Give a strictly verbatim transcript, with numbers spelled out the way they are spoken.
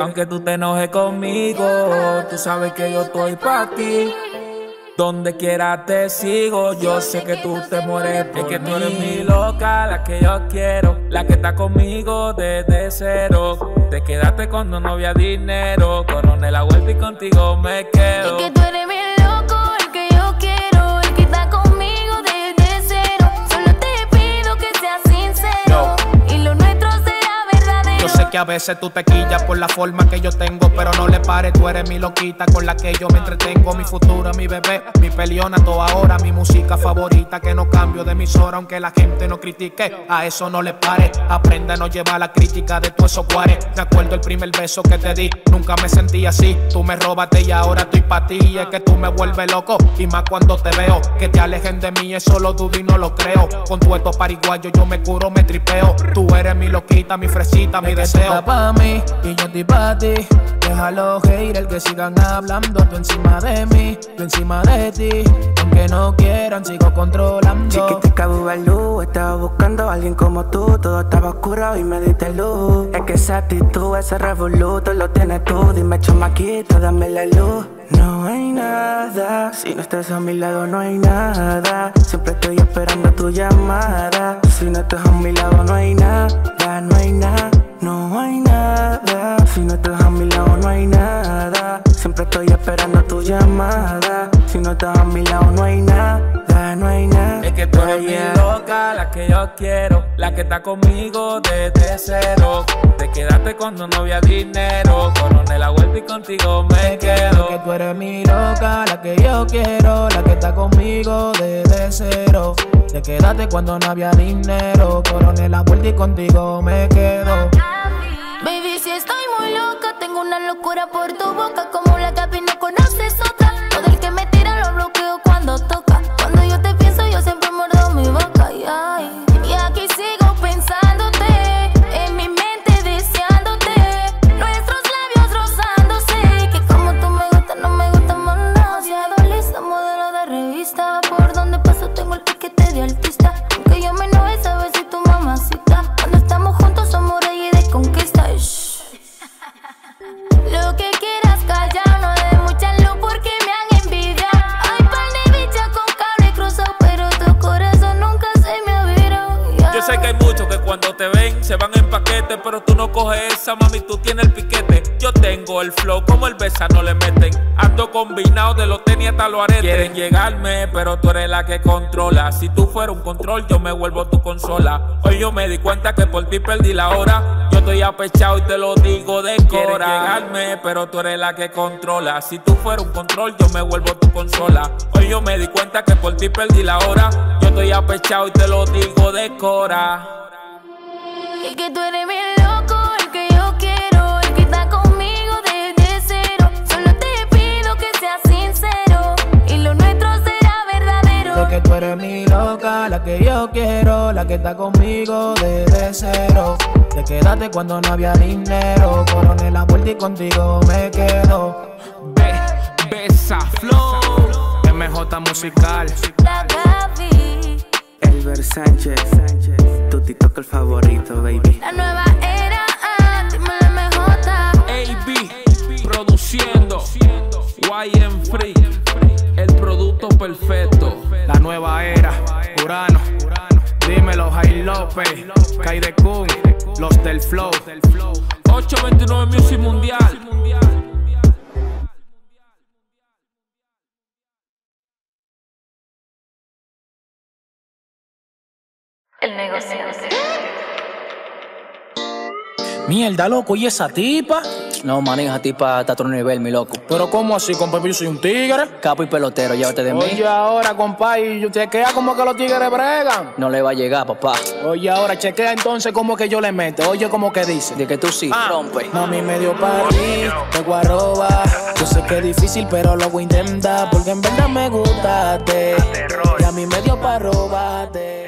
Aunque tú te enojes conmigo, tú sabes que yo estoy para ti. Donde quiera te sigo, yo sé que tú te mueres por mí. Es que tú eres mi loca, la que yo quiero, la que está conmigo desde cero. Te quedaste cuando no había dinero, coroné la vuelta y contigo me quedo. Es que tú eres mi loco, el que yo quiero, el que está conmigo desde cero. Solo te pido que seas sincero, y lo nuestro será verdadero. Yo sé que a veces tú te quillas por la forma que yo tengo, pero no le pares, tú eres mi loquita con la que yo me entretengo. Mi futuro, mi bebé, mi peleona, toda hora, mi música favorita, que no cambio de emisora aunque la gente no critique. A eso no le pares, aprenda a no llevar la crítica de tu esos guares. Me acuerdo el primer beso que te di, nunca me sentí así. Tú me robaste y ahora estoy pa' ti, y es que tú me vuelves loco, y más cuando te veo. Que te alejen de mí, eso lo dudo y no lo creo. Con tu estos pariguayos yo me curo, me tripeo. Tú eres mi loquita, mi fresita, mi deseo. Pa' mí y yo estoy pa' ti. A los haters que sigan hablando, tú encima de mí, tú encima de ti. Aunque no quieran, sigo controlando. Chiquitica bubalú, estaba buscando a alguien como tú. Todo estaba oscuro y me diste luz. Es que esa actitud, ese revoluto lo tienes tú. Dime chamaquito, dame la luz. No hay nada, si no estás a mi lado no hay nada. Siempre estoy esperando tu llamada. Si no estás a mi lado no hay nada, no hay nada. No hay nada, si no estás a mi lado no hay nada. Siempre estoy esperando tu llamada. Si no estás a mi lado no hay nada, no hay nada. Es que tú eres mi loca, la que yo quiero, la que está conmigo desde cero. Te quedaste cuando no había dinero, coroné la vuelta y contigo me quedo. Es que tú eres mi loca, la que yo quiero, la que está conmigo desde cero. Te quedaste cuando no había dinero, coroné la vuelta y contigo me quedo. Baby, si estoy muy loca, tengo una locura por tu boca. Como la Gaby no conoces otra. Todo el que me tira lo bloqueo cuando toca. Cuando yo te pienso yo siempre muerdo mi boca. Y, ay, y aquí sigo pensándote, en mi mente deseándote, nuestros labios rozándose. Que como tú me gustas, no me gusta más nada. Si adolescente, modelo de revista, por donde paso tengo el piquete de artista. Aunque yo me enoje, sabes si tu mamacita. Cuando estamos juntos somos reyes de conquista. Lo que quieras callar, no de mucha luz porque me han envidiado. Hay par de bichas con cable cruzado, pero tu corazón nunca se me ha virado. Yeah. Yo sé que hay muchos que cuando te ven se van en paquete, pero tú no coges esa, mami, tú tienes el piquete. Yo tengo el flow como el Beza, no le meten. Ando combinado de los tenis hasta los aretes. Quieren llegarme, pero tú eres la que controla. Si tú fueras un control, yo me vuelvo tu consola. Hoy yo me di cuenta que por ti perdí la hora. Yo estoy apechado y te lo digo de cora. Quieren llegarme, pero tú eres la que controla. Si tú fueras un control, yo me vuelvo tu consola. Hoy yo me di cuenta que por ti perdí la hora. Yo estoy apechado y te lo digo de cora. Y que tú eres mi loco, el que yo quiero, el que está conmigo desde cero. Solo te pido que seas sincero, y lo nuestro será verdadero. Es que tú eres mi loca, la que yo quiero, la que está conmigo desde cero. Te quedaste cuando no había dinero, coroné la vuelta y contigo me quedo. Be Beza Flow, M J Musical, La Gaby, Elver Sánchez, tu TikTok el favorito, baby. La nueva era, dime la M J. A B, produciendo, Y M Free, el producto perfecto. La nueva era, Urano. Dímelo, Jai López, Kai de Kun, los del Flow. ocho veintinueve Music Mundial. El negocio. Mierda, loco, ¿y esa tipa? No, man, esa tipa está a otro nivel, mi loco. ¿Pero cómo así, compa? Yo soy un tigre. Capo y pelotero, llévate de mí. Oye, ahora, compa, y chequea como que los tigres bregan. No le va a llegar, papá. Oye, ahora, chequea entonces como que yo le meto. Oye, como que dice. De que tú sí, ah, rompe. Mami, me dio para ti, te voy a robar. Yo sé que es difícil, pero lo voy a intentar. Porque en verdad me gustaste. Y a mí me dio para robarte.